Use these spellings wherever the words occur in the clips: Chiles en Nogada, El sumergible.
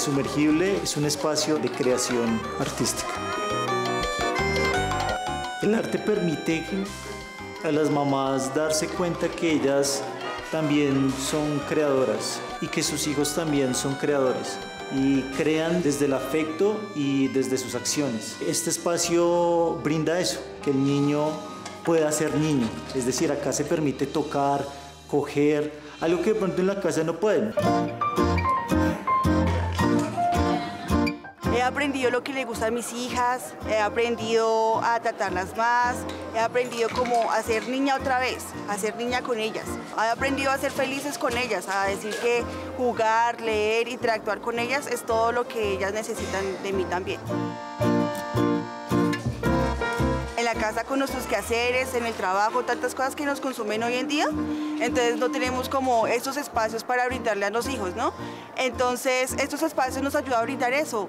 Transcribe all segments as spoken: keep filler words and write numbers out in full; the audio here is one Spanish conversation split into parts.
sumergible es un espacio de creación artística. El arte permite a las mamás darse cuenta que ellas también son creadoras y que sus hijos también son creadores y crean desde el afecto y desde sus acciones. Este espacio brinda eso, que el niño pueda ser niño, es decir, acá se permite tocar, coger, algo que de pronto en la casa no pueden. He aprendido lo que le gusta a mis hijas, he aprendido a tratarlas más, he aprendido cómo a ser niña otra vez, a ser niña con ellas. He aprendido a ser felices con ellas, a decir que jugar, leer, interactuar con ellas es todo lo que ellas necesitan de mí también. En la casa con nuestros quehaceres, en el trabajo, tantas cosas que nos consumen hoy en día, entonces no tenemos como estos espacios para brindarle a los hijos, ¿no? Entonces estos espacios nos ayudan a brindar eso.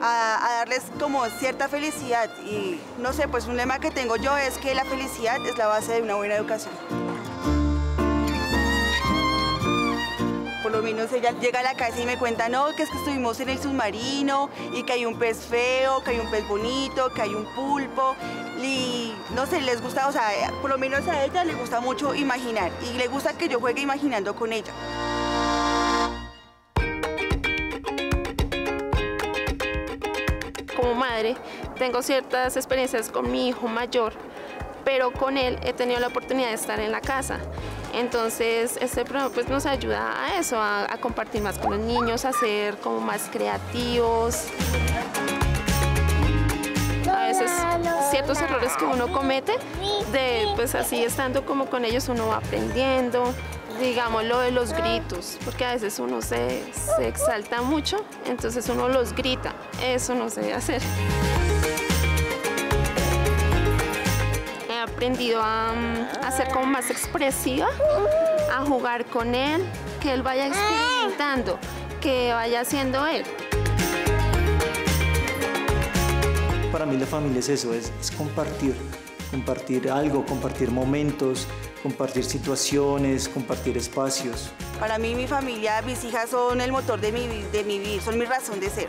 A, a darles como cierta felicidad y no sé, pues un lema que tengo yo es que la felicidad es la base de una buena educación. Por lo menos ella llega a la casa y me cuenta, no, que es que estuvimos en el submarino y que hay un pez feo, que hay un pez bonito, que hay un pulpo y no sé, les gusta, o sea, por lo menos a ella le gusta mucho imaginar y le gusta que yo juegue imaginando con ella. Como madre, tengo ciertas experiencias con mi hijo mayor, pero con él he tenido la oportunidad de estar en la casa. Entonces, este programa pues, nos ayuda a eso, a, a compartir más con los niños, a ser como más creativos. A veces ciertos errores que uno comete, de, pues así estando como con ellos uno va aprendiendo. Digamos, lo de los gritos, porque a veces uno se, se exalta mucho, entonces uno los grita. Eso no se debe hacer. He aprendido a, a ser como más expresiva, a jugar con él, que él vaya experimentando, que vaya siendo él. Para mí la familia es eso, es, es compartir. Compartir algo, compartir momentos, compartir situaciones, compartir espacios. Para mí, mi familia, mis hijas son el motor de mi, de mi vida, son mi razón de ser.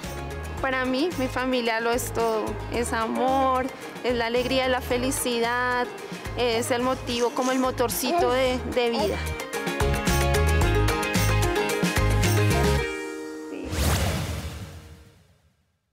Para mí, mi familia lo es todo. Es amor, es la alegría, la felicidad, es el motivo, como el motorcito de, de vida.